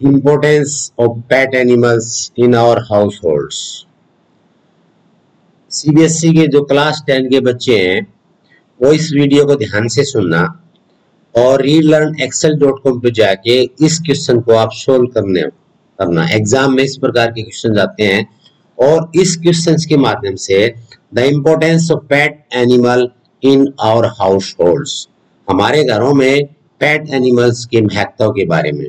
Importance of pet animals in our households. CBSE के जो class 10 के बच्चे हैं वो इस वीडियो को ध्यान से सुनना और readlearnexcel.com पे जाके इस क्वेश्चन को आप सोल्व करना। एग्जाम में इस प्रकार के क्वेश्चन आते हैं और इस क्वेश्चंस के माध्यम से the importance of pet animal in our households, हमारे घरों में पेट एनिमल्स के महत्व के बारे में,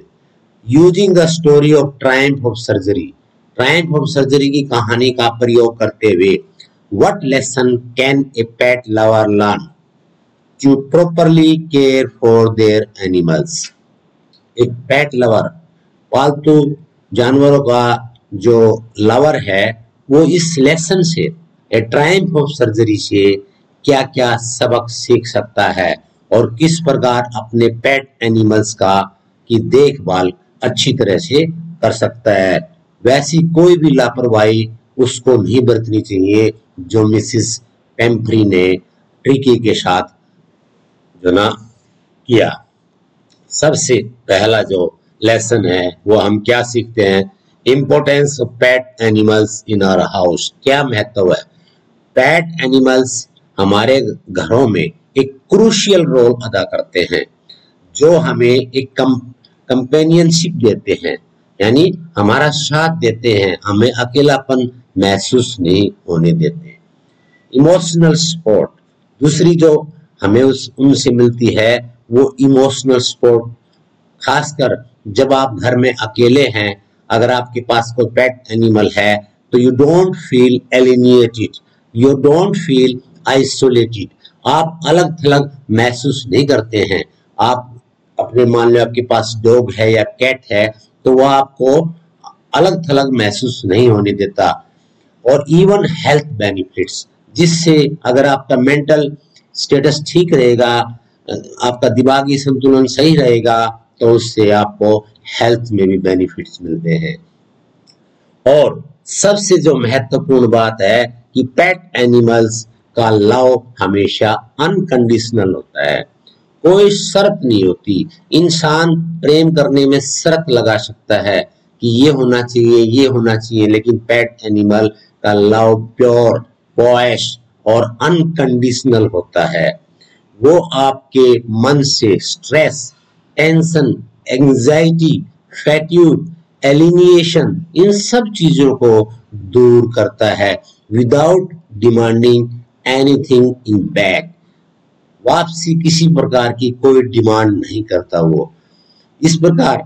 using the story of triumph of surgery, triumph of surgery की कहानी का प्रयोग करते हुए what lesson can a pet lover learn to properly care for their animals. एक पेट लवर, पालतू जानवरों का जो लवर है, वो इस लेसन से, ए ट्रायम्फ ऑफ सर्जरी से क्या क्या सबक सीख सकता है और किस प्रकार अपने पेट एनिमल्स का की देखभाल अच्छी तरह से कर सकता है। वैसी कोई भी लापरवाही उसको नहीं बरतनी चाहिए जो मिसिस पैम्फ्री ने ट्रिकी के साथ जो ना किया। सबसे पहला जो लेसन है वो हम क्या सीखते हैं, importance of pet animals in our house, क्या महत्व है। पेट एनिमल्स हमारे घरों में एक क्रूशियल रोल अदा करते हैं जो हमें एक कंपेनियनशिप देते हैं, यानी हमारा साथ देते हैं, हमें अकेलापन महसूस नहीं होने देते। इमोशनल सपोर्ट, दूसरी जो हमें उनसे मिलती है वो इमोशनल सपोर्ट, खासकर जब आप घर में अकेले हैं, अगर आपके पास कोई पेट एनिमल है तो you don't feel alienated, you don't feel isolated, आप अलग थलग महसूस नहीं करते हैं। आप अपने, मान लो आपके पास डॉग है या कैट है, तो वह आपको अलग थलग महसूस नहीं होने देता। और इवन हेल्थ बेनिफिट्स, जिससे अगर आपका मेंटल स्टेटस ठीक रहेगा, आपका दिमागी संतुलन सही रहेगा, तो उससे आपको हेल्थ में भी बेनिफिट्स मिलते हैं। और सबसे जो महत्वपूर्ण बात है कि पेट एनिमल्स का लव हमेशा अनकंडीशनल होता है, कोई शर्त नहीं होती। इंसान प्रेम करने में शर्त लगा सकता है कि ये होना चाहिए, ये होना चाहिए, लेकिन पेट एनिमल का लव प्योर, बॉयश और अनकंडीशनल होता है। वो आपके मन से stress, tension, anxiety, fatigue, alienation, इन सब चीजों को दूर करता है without demanding anything in back. वापसी किसी प्रकार की कोई डिमांड नहीं करता वो इस प्रकार।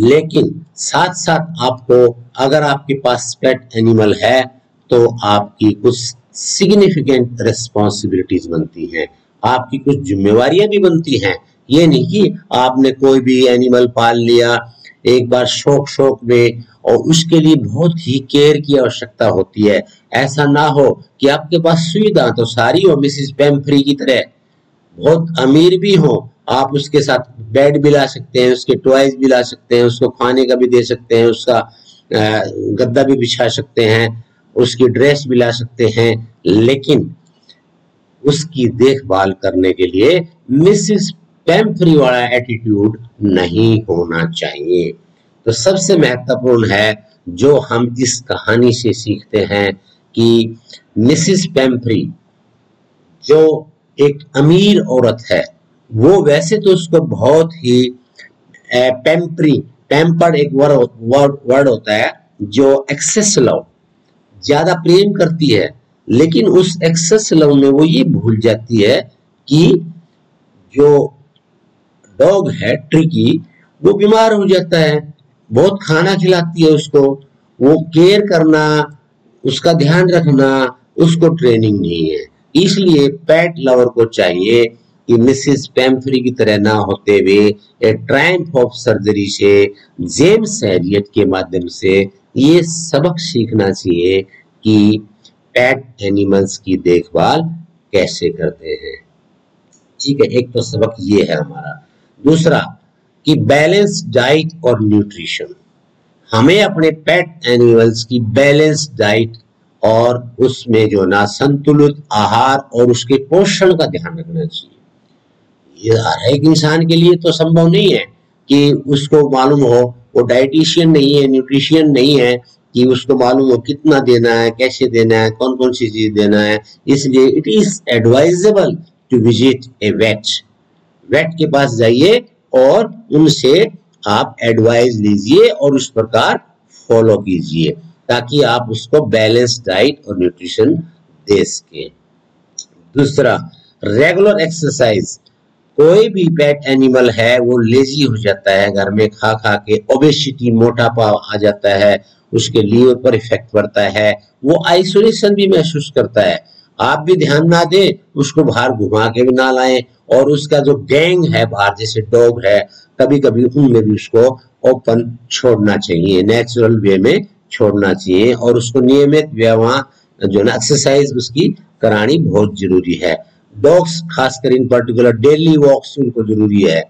लेकिन साथ साथ आपको, अगर आपके पास पेट एनिमल है तो आपकी कुछ सिग्निफिकेंट रिस्पॉन्सिबिलिटीज बनती हैं, आपकी कुछ जिम्मेवारियां भी बनती हैं। ये नहीं कि आपने कोई भी एनिमल पाल लिया एक बार शौक में, और उसके लिए बहुत ही केयर की आवश्यकता होती है। ऐसा ना हो कि आपके पास सुविधा तो सारी हो, मिसिस पैम्फ्री की तरह बहुत अमीर भी हो, आप उसके साथ बेड भी ला सकते हैं, उसके टॉयज भी ला सकते हैं, उसको खाने का भी दे सकते हैं, उसका गद्दा भी बिछा सकते हैं, उसकी ड्रेस भी ला सकते हैं, लेकिन उसकी देखभाल करने के लिए मिसिस पैम्फ्री वाला एटीट्यूड नहीं होना चाहिए। तो सबसे महत्वपूर्ण है जो हम इस कहानी से सीखते हैं कि मिसिस पैम्फ्री जो एक अमीर औरत है, वो वैसे तो उसको बहुत ही पैम्पर्ड, एक वर्ड होता है जो एक्सेस लव, ज्यादा प्रेम करती है, लेकिन उस एक्सेस लव में वो ये भूल जाती है कि जो डॉग है ट्रिकी, वो बीमार हो जाता है, बहुत खाना खिलाती है उसको, वो केयर करना, उसका ध्यान रखना, उसको ट्रेनिंग नहीं है। इसलिए पेट लवर को चाहिए कि मिसिस पैम्फ्री की तरह ना होते हुए ए ट्रायम्फ ऑफ सर्जरी से, जेम्स हैरियट के माध्यम से ये सबक सीखना चाहिए कि पेट एनिमल्स की देखभाल कैसे करते हैं। ठीक है, एक तो सबक ये है हमारा। दूसरा कि बैलेंस डाइट और न्यूट्रिशन, हमें अपने पेट एनिमल्स की बैलेंस डाइट और उसमें जो ना संतुलित आहार और उसके पोषण का ध्यान रखना चाहिए। ये हर एक इंसान के लिए तो संभव नहीं है कि उसको मालूम हो वो डाइटिशियन नहीं है, न्यूट्रिशियन नहीं है कि उसको मालूम हो कितना देना है, कैसे देना है, कौन कौन सी चीज देना है। इसलिए it is advisable to visit a vet. Vet के पास जाइए और उनसे आप एडवाइस लीजिए और उस प्रकार फॉलो कीजिए ताकि आप उसको बैलेंस डाइट और न्यूट्रिशन दे सके। दूसरा, रेगुलर एक्सरसाइज। कोई भी पेट एनिमल है वो लेजी हो जाता है, घर में खा खा के ओबेसिटी, मोटापा आ जाता है, उसके लीवर पर इफेक्ट पड़ता है, वो आइसोलेशन भी महसूस करता है। आप भी ध्यान ना दें, उसको बाहर घुमा के भी ना लाएं और उसका जो गैंग है बाहर जैसे डॉग है, कभी कभी उनमें भी उसको ओपन छोड़ना चाहिए, नेचुरल वे में छोड़ना चाहिए और उसको नियमित व्यायाम जो ना एक्सरसाइज उसकी करानी बहुत जरूरी है। डॉग्स खासकर इन पर्टिकुलर डेली वॉक्स उनको जरूरी है।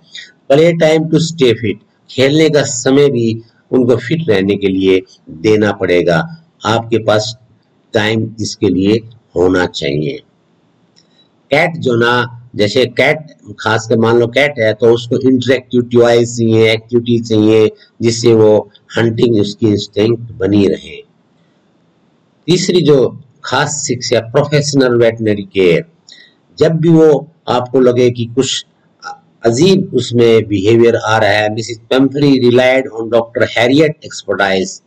Play time to stay fit, खेलने का समय भी उनको फिट रहने के लिए देना पड़ेगा, आपके पास टाइम इसके लिए होना चाहिए। कैट जो ना, जैसे कैट खासकर मान लो कैट है तो उसको इंटरेक्टिव टॉयज चाहिए, एक्टिविटी चाहिए जिससे वो हंटिंग उसकी इंस्टिंक्ट बनी रहे। तीसरी जो खास शिक्षा, प्रोफेशनल वेटनरी केयर। जब भी वो आपको लगे कि कुछ अजीब उसमें बिहेवियर आ रहा है, Mrs Pumphrey relied on doctor Herriot expertise.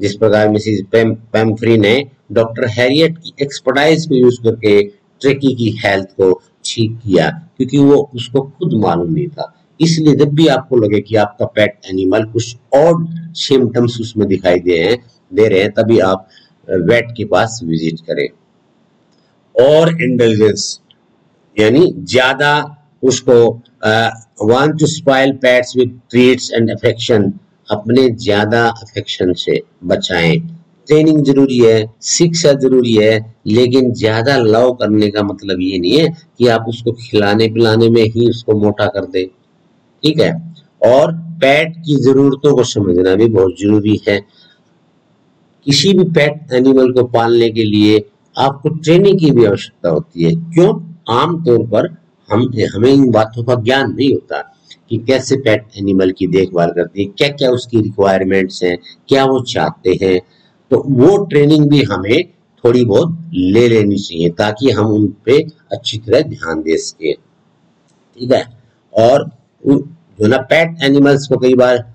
जिस प्रकार मिसिस पैम्फ्री ने डॉक्टर हैरियट की एक्सपर्टाइज को यूज करके ट्रिकी की हेल्थ को ठीक किया, क्योंकि वो उसको खुद मालूम नहीं था। इसलिए जब भी आपको लगे कि आपका पेट एनिमल कुछ और सिम्टम्स उसमें दिखाई दे रहे हैं तभी आप वेट के पास विजिट करें। और इंडल्जेंस यानी ज्यादा उसको want to spoil pets with treats and affection, अपने ज्यादा अफेक्शन से बचाएं। ट्रेनिंग जरूरी है, शिक्षा जरूरी है, लेकिन ज्यादा लव करने का मतलब ये नहीं है कि आप उसको खिलाने पिलाने में ही उसको मोटा कर दें, ठीक है। और पेट की जरूरतों को समझना भी बहुत जरूरी है। किसी भी पेट एनिमल को पालने के लिए आपको ट्रेनिंग की भी आवश्यकता होती है। क्यों? आमतौर पर हमें इन बातों का ज्ञान नहीं होता कि कैसे पेट एनिमल की देखभाल करती है, क्या क्या उसकी रिक्वायरमेंट्स हैं, क्या वो चाहते हैं। तो वो ट्रेनिंग भी हमें थोड़ी बहुत ले लेनी चाहिए ताकि हम उन पे अच्छी तरह ध्यान दे सके, ठीक है। और जो ना पेट एनिमल्स को कई बार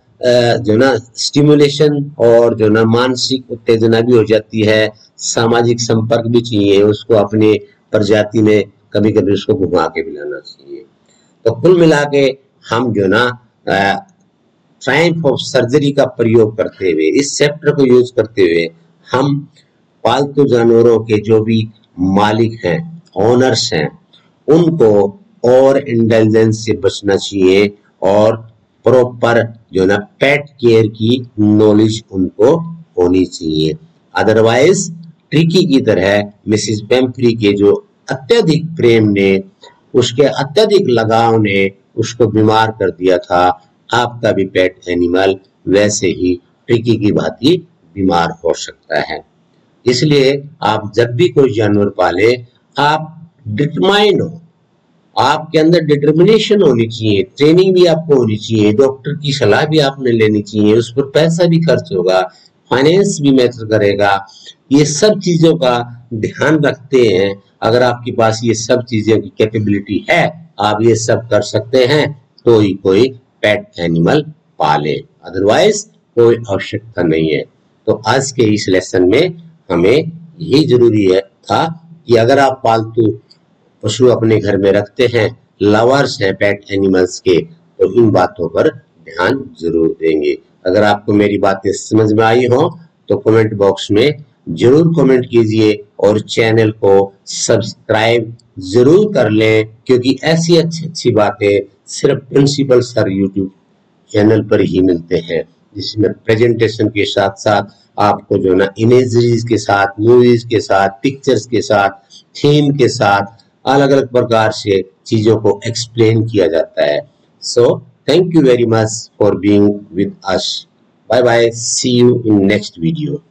जो ना स्टिमुलेशन और जो ना मानसिक उत्तेजना भी हो जाती है, सामाजिक संपर्क भी चाहिए उसको, अपने प्रजाति में कभी कभी उसको घुमा के भी लाना चाहिए। तो कुल मिला के हम जो ना ट्रायम्फ ऑफ सर्जरी का प्रयोग करते हुए, इस चैप्टर को यूज करते हुए, हम पालतू जानवरों के जो भी मालिक हैं, ओनर्स हैं, उनको ओवर इंडल्जेंस से बचना चाहिए और प्रॉपर जो ना पेट केयर की नॉलेज उनको होनी चाहिए। अदरवाइज ट्रिकी की तरह मिसिस पैम्फ्री के जो अत्यधिक प्रेम ने, उसके अत्यधिक लगाव ने उसको बीमार कर दिया था, आपका भी पेट एनिमल वैसे ही ट्रिकी की भांति बीमार हो सकता है। इसलिए आप जब भी कोई जानवर पाले, आप डिटरमाइंड हो, आपके अंदर डिटर्मिनेशन होनी चाहिए, ट्रेनिंग भी आपको होनी चाहिए, डॉक्टर की सलाह भी आपने लेनी चाहिए, उस पर पैसा भी खर्च होगा, फाइनेंस भी मैटर करेगा। ये सब चीजों का ध्यान रखते हैं। अगर आपके पास ये सब चीजों की कैपेबिलिटी है, आप ये सब कर सकते हैं तो ही कोई पेट एनिमल पाले, अदरवाइज कोई आवश्यकता नहीं है। तो आज के इस लेसन में हमें यही जरूरी है था कि अगर आप पालतू पशु अपने घर में रखते हैं, लवर्स हैं पेट एनिमल्स के, तो इन बातों पर ध्यान जरूर देंगे। अगर आपको मेरी बातें समझ में आई हो तो कमेंट बॉक्स में जरूर कमेंट कीजिए और चैनल को सब्सक्राइब जरूर कर लें, क्योंकि ऐसी अच्छी अच्छी बातें सिर्फ प्रिंसिपल सर यूट्यूब चैनल पर ही मिलते हैं, जिसमें प्रेजेंटेशन के साथ साथ आपको जो ना इमेजेस के साथ, मूवीज के साथ, पिक्चर्स के साथ, थीम के साथ अलग अलग प्रकार से चीजों को एक्सप्लेन किया जाता है। सो thank you very much for being with us. Bye bye. See you in next video.